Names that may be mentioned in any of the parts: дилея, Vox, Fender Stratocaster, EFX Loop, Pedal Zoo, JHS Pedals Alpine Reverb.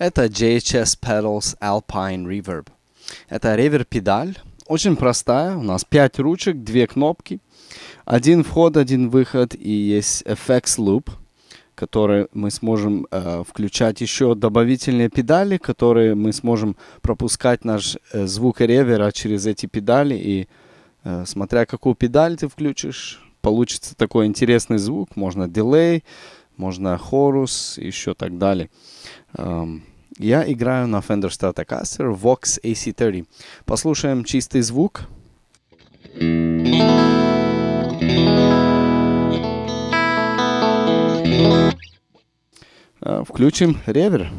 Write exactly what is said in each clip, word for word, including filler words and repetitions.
Это джей эйч эс Pedals Alpine Reverb. Это реверб-педаль. Очень простая. У нас пять ручек, две кнопки. Один вход, один выход. И есть эффектс луп, который мы сможем э, включать еще добавительные педали, которые мы сможем пропускать наш э, звук ревера через эти педали. И э, смотря какую педаль ты включишь, получится такой интересный звук. Можно дилей, можно хорус, еще так далее. Эм, я играю на Fender Stratocaster Vox эй си тридцать. Послушаем чистый звук. Включим ревер.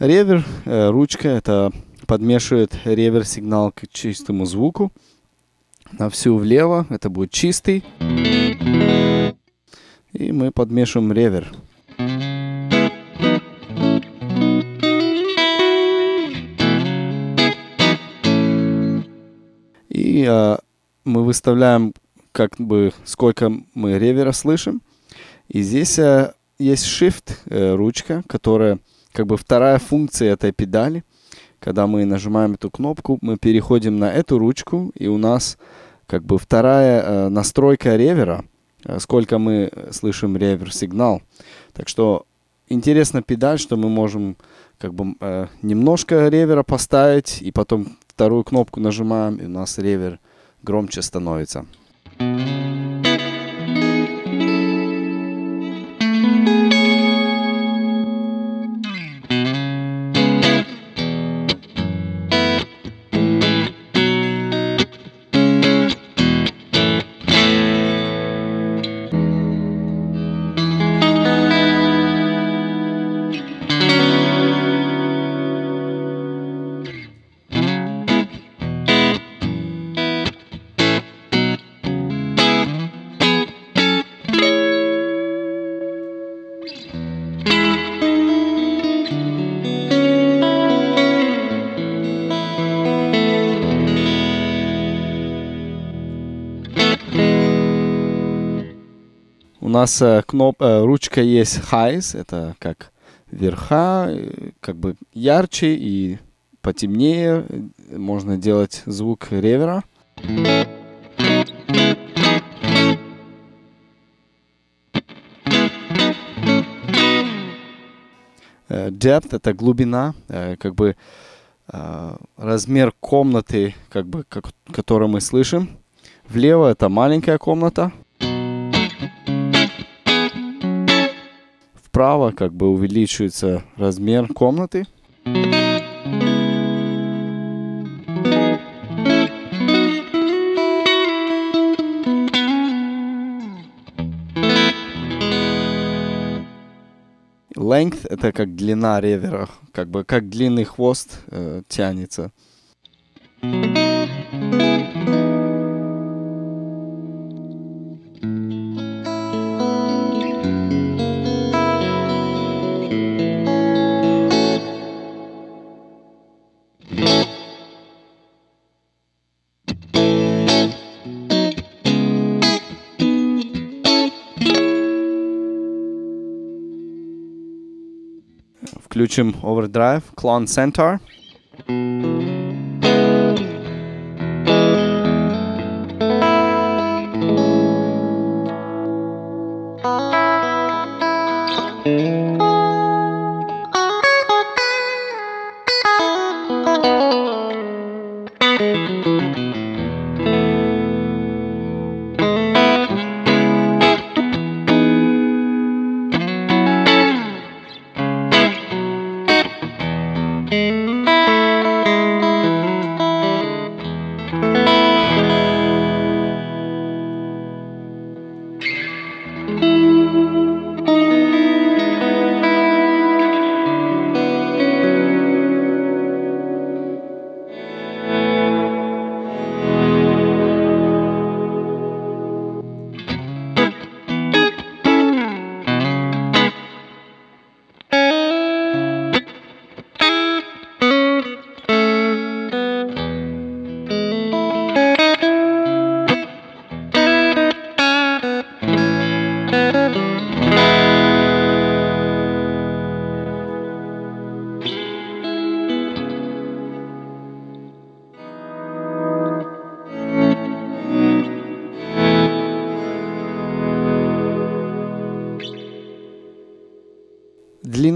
Ревер, э, ручка, это подмешивает ревер сигнал к чистому звуку. На всю влево это будет чистый. И мы подмешиваем ревер. И э, мы выставляем, как бы, сколько мы ревера слышим. И здесь э, есть shift, э, ручка, которая... Как бы вторая функция этой педали. Когда мы нажимаем эту кнопку, мы переходим на эту ручку, и у нас как бы вторая э, настройка ревера, э, сколько мы слышим ревер-сигнал. Так что интересна педаль, что мы можем как бы э, немножко ревера поставить, и потом вторую кнопку нажимаем, и у нас ревер громче становится. У нас кноп, ручка есть highs, это как верха, как бы ярче и потемнее, можно делать звук ревера. Depth это глубина, как бы размер комнаты, как бы, которую мы слышим. Влево это маленькая комната. Справа как бы увеличивается размер комнаты. Length это как длина ревера, как бы как длинный хвост э, тянется. Включим Overdrive, Clone Centaur. Thank you.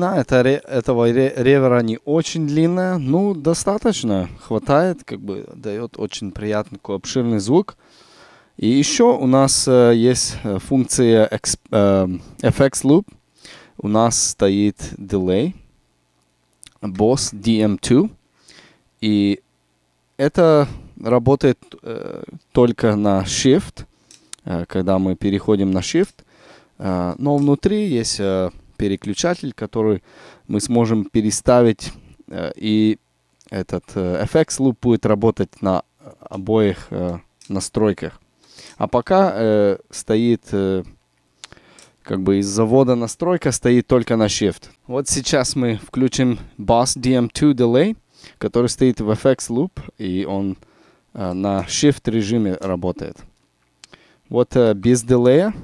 длина это, этого ревера не очень длинная, ну достаточно, хватает, как бы дает очень приятный такой обширный звук. И еще у нас э, есть функция экс, э, эф экс Loop, у нас стоит Delay, Boss ди эм два, и это работает э, только на Shift, э, когда мы переходим на Shift, э, но внутри есть э, переключатель, который мы сможем переставить, э, и этот э, эф экс Loop будет работать на обоих э, настройках. А пока э, стоит, э, как бы из завода настройка стоит только на Shift. Вот сейчас мы включим Boss ди эм два Delay, который стоит в эф экс Loop, и он э, на Shift режиме работает. Вот э, без Delay.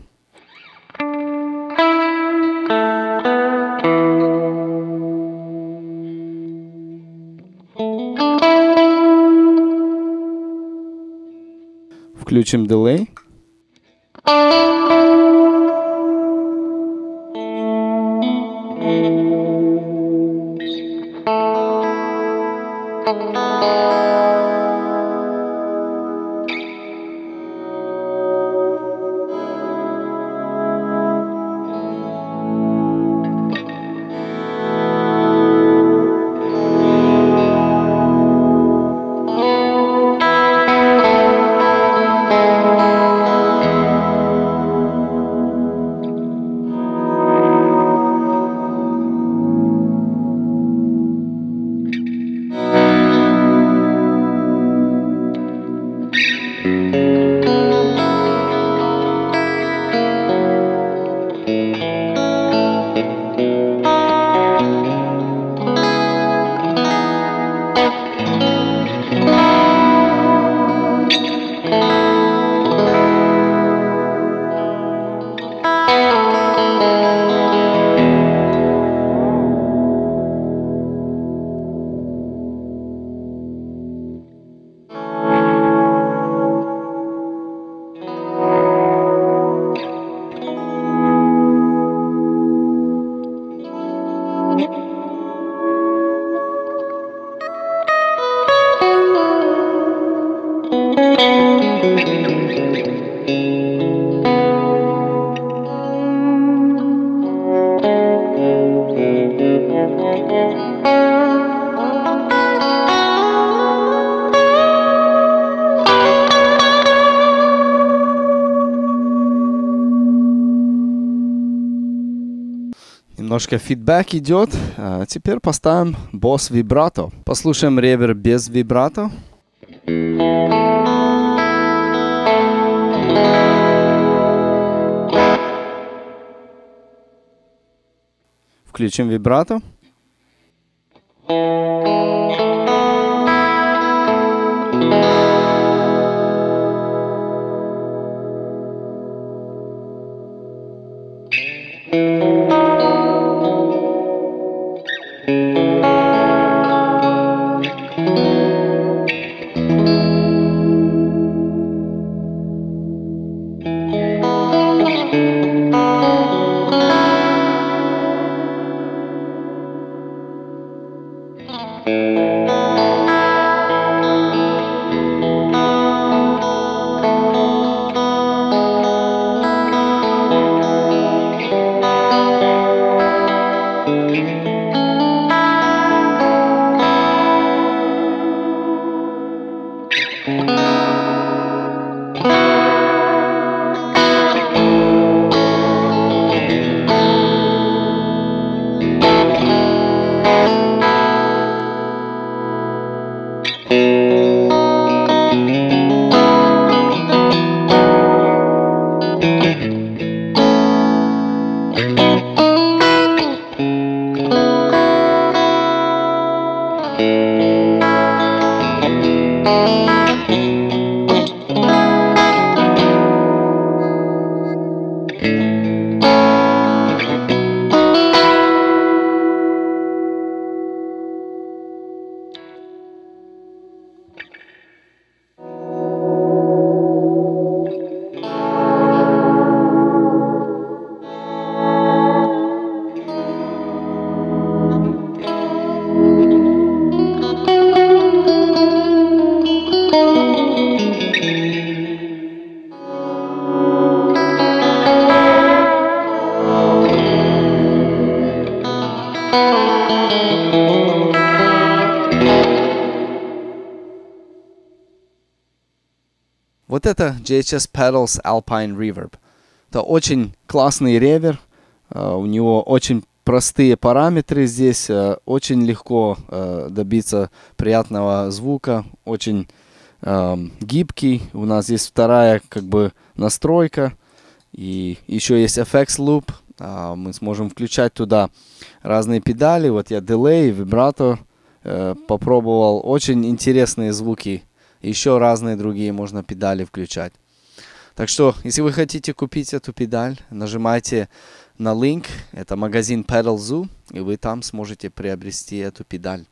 Включим Delay. Немножко фидбэк идет. А теперь поставим Boss Vibrato. Послушаем ревер без вибрато. Включим вибрато. Вот это джей эйч эс Pedals Alpine Reverb. Это очень классный ревер, у него очень простые параметры здесь, очень легко добиться приятного звука, очень гибкий. У нас есть вторая как бы настройка, и еще есть эффектс луп. Мы сможем включать туда разные педали. Вот я дилей, вибратор попробовал. Очень интересные звуки. Еще разные другие можно педали включать. Так что, если вы хотите купить эту педаль, нажимайте на линк. Это магазин Pedal Zoo, и вы там сможете приобрести эту педаль.